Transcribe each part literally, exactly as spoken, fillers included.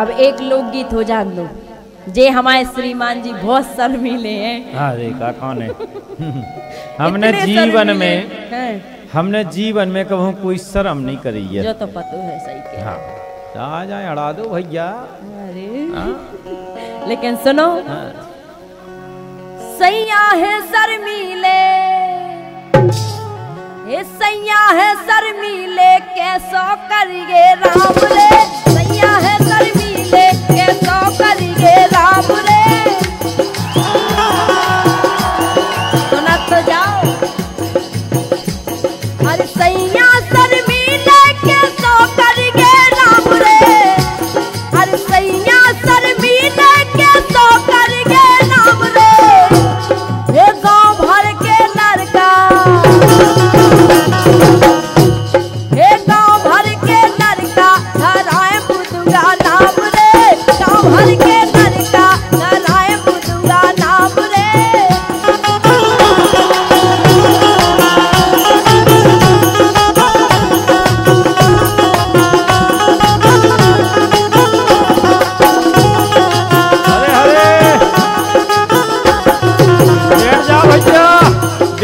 अब एक लोकगीत हो जान दो जे हमारे श्रीमान जी बहुत शर्मीले हैं। हाँ देखा कौन है। हमने जीवन में हमने जीवन में कभी कोई शर्म नहीं करी है। जो तो पता है सही के। हाँ आ जाए अड़ा दो भैया। अरे लेकिन सुनो सैया है शर्मीले ये सैया है शर्मीले कैसो करिए राम रे। सैया है शर्मीले कैसो करिए राम रे। सुना तो जाओ अरे सैया शर्मीले कैसो करिए राम रे। अरे सैया शर्मीले कैसो करिए राम रे। ये गाँव भर के लड़का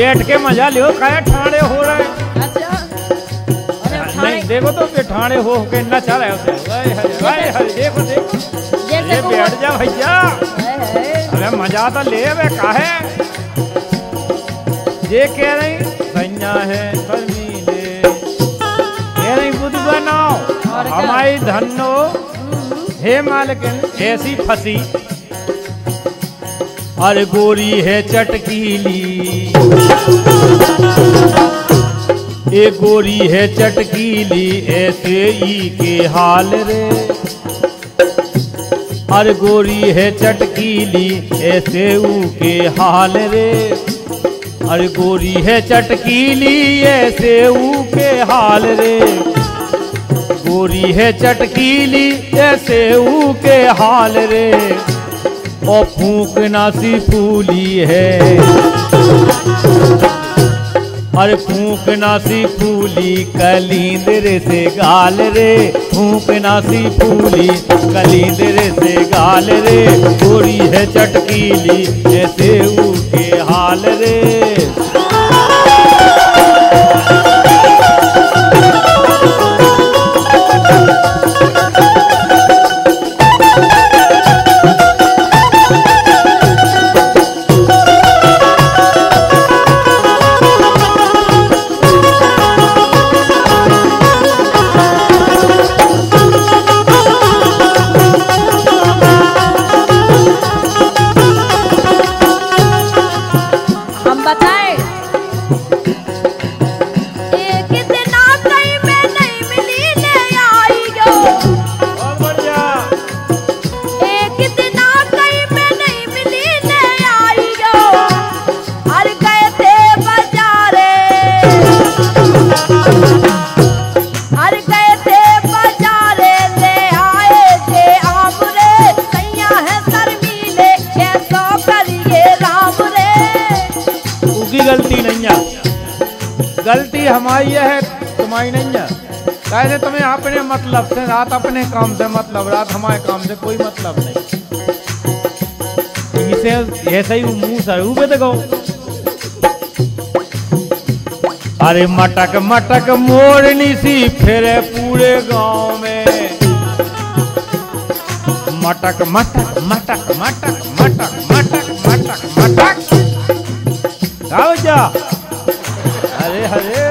बैठ के मजा लियो काहे ठाणे हो रहे। अच्छा अरे नहीं देखो तो पे ठाणे हो के नचा रहे हो। हाय हाय हाय देखो देखो ये बैठ जा भैया। अरे मजा तो ले बे काहे ये कह रही सैया है शर्मीले कह रही बुद्ध बनाओ हमारी धन्नो हे मालकिन ऐसी फंसी। अरे गोरी है चटकीली ए गोरी है चटकीली ऐसे ही के हाल रे। अरे गोरी है चटकीली ऐसे ऊ के हाल रे। अरे गोरी है चटकीली ऐसे ऊ के हाल रे। गोरी है चटकीली ऐसे ऊ के हाल रे। और फूकना सी फूली है अरे फूकना सी फूली कलिंदर से गाल रे। फूकना सी फूली कलिंदर से गाल रे। गोरी है चटकीली जैसे उसके हाल रे। गलती हमारी है तुम्हारी नहीं है। कहते तुम्हें अपने मतलब से रात अपने काम से मतलब रात हमारे काम से कोई मतलब नहीं। इसे ऐसा ही मुंह सरू पे देखो। अरे मटक मटक मोरनी सी फिरे पूरे गांव में। मटक मटक मटक मटक मटक मटक मटक मटक आओ जा। अरे हरे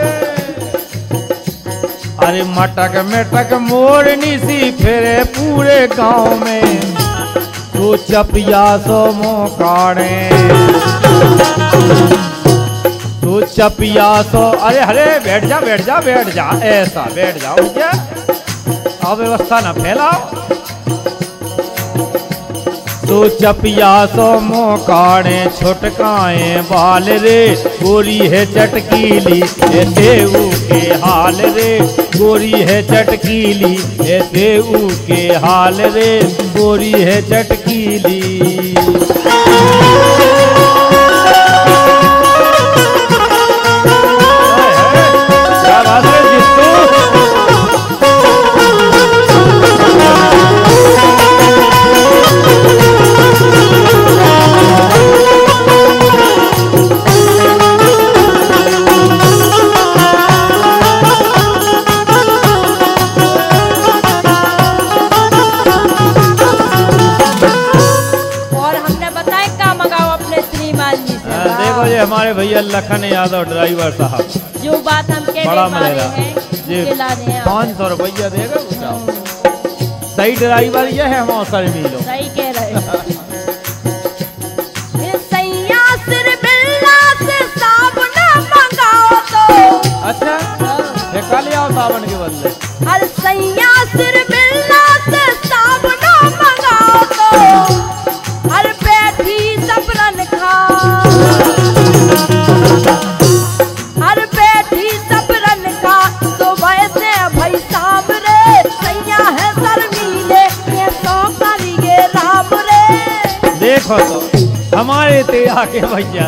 अरे मटक मटक मोरनी सी फिरे पूरे गांव में। तो चपिया सो मोकाड़े तो चपिया सो। अरे हरे बैठ जा बैठ जा बैठ जा ऐसा बैठ जाओ क्या अव्यवस्था ना फैलाओ। तो चपिया सो मोकाड़े छुटकाए बाल रे। गोरी है चटकीली ऐसे ऊ के हाल रे। गोरी है चटकीली ऐसे ऊ के हाल रे। गोरी है चटकीली जिसको हमारे भैया लखन यादव ड्राइवर साहब, जो बात हम कहने बड़ा मजेदार जी, पाँच सौ रुपया देगा सही ड्राइवर ये है मौसम मिलो, सही कह रहे हैं। अच्छा देखा लिया सावन के बदले अरे सैया सिर बिल्ला से साबुना मंगाओ तो अरे बैठी सबरन खा अरे बैठी सबरन खा तो वैसे भाई साहब रे सैया है शर्मीले ये तो करिए राम रे। देखो तो हमारे तेरा के भैया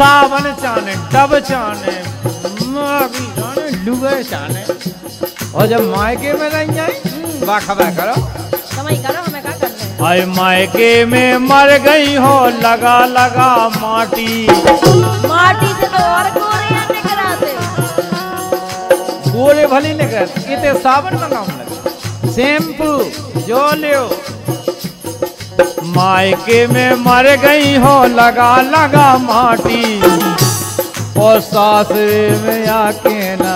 सावन चाने डब चाने मावी चाने लुगे चाने और जब मायके में नहीं आई बाखबर करो समय करो हमें क्या करना है। अरे मायके में मर गई हो लगा लगा माटी, माटी से तो और गोरियां निकलते गोरे भली निकलते इतने सावन मंगाऊं लगे शैम्पू जो लियो मायके में मर गई हो लगा लगा माटी और सासरे में आके ना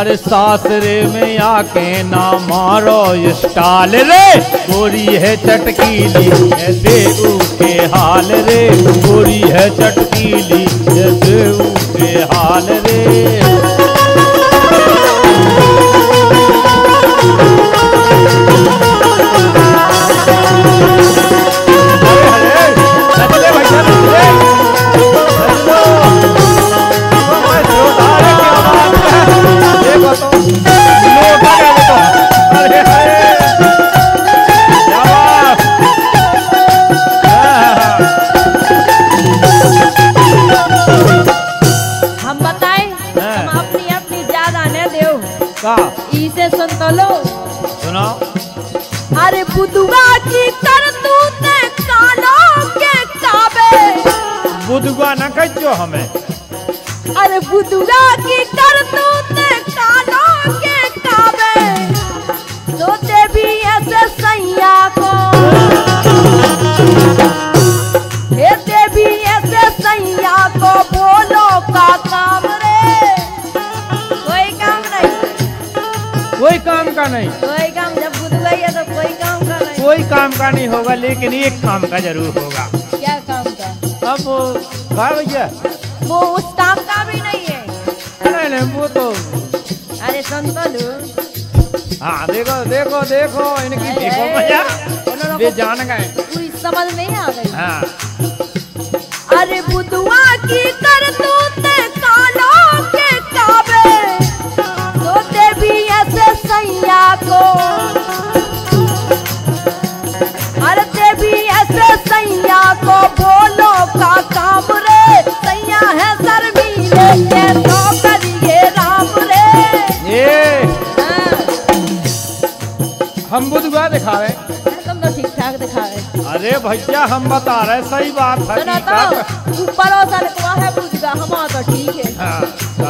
अरे सासरे में आके ना मारो ये स्टाल रे गोरी है चटकीली है देऊ के हाल रे गोरी है चटकीली है देऊ के हाल रे। इसे सुन तो लो सुनाओ अरे बुधवा की करतूत कानों के काबे बुधवा न कहो हमें अरे बुधवा की करतूत कानों के काबे तो देवी ऐसे सैया को हे देवी ऐसे सैया को बोलो का काम रे कोई काम का नहीं कोई काम जब बुध गई है तो कोई काम का नहीं कोई काम का नहीं होगा लेकिन एक काम का जरूर होगा। क्या काम का? अब भैया वो उस काम का भी नहीं है। नहीं नहीं वो तो अरे संतनु हाँ देखो देखो देखो इनकी देखो मजा वे जान गए कोई समझ नहीं आ गई। हाँ अरे बुधवा की करतूत कानों के काबे सैया को अरे देवी ऐसे सैया को बोलो का काम रे सैया है शर्मीले ये तो करिए राम रे। ये हम बुधवा दिखावे तुम तो ठीक ठाक दिखावे। अरे भैया हम बता रहे सही बात है ऊपर और सरकुआ है बुधवा हम तो ठीक है।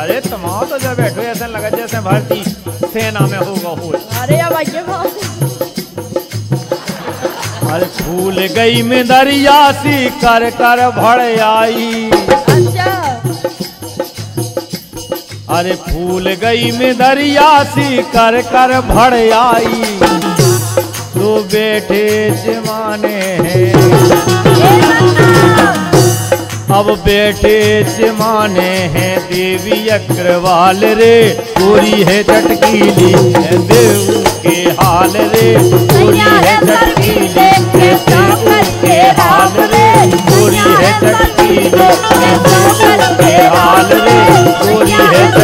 अरे तुम तो जब बैठो ऐसा लगा जैसे भारती सेना में होगा हो। अरे अब अरे भूल गई में दरिया सी कर कर भड़ आई। अच्छा अरे भूल गई में दरिया सी कर कर भड़ आई तो बैठे जमाने हैं अब बैठे जमाने हैं देवी अग्रवाल रे गोरी है चटकीली है देव के हाल रे गोरी है चटकीली है देव के हाल रे गोरी है चटकीली है देव के हाल रे गोरी है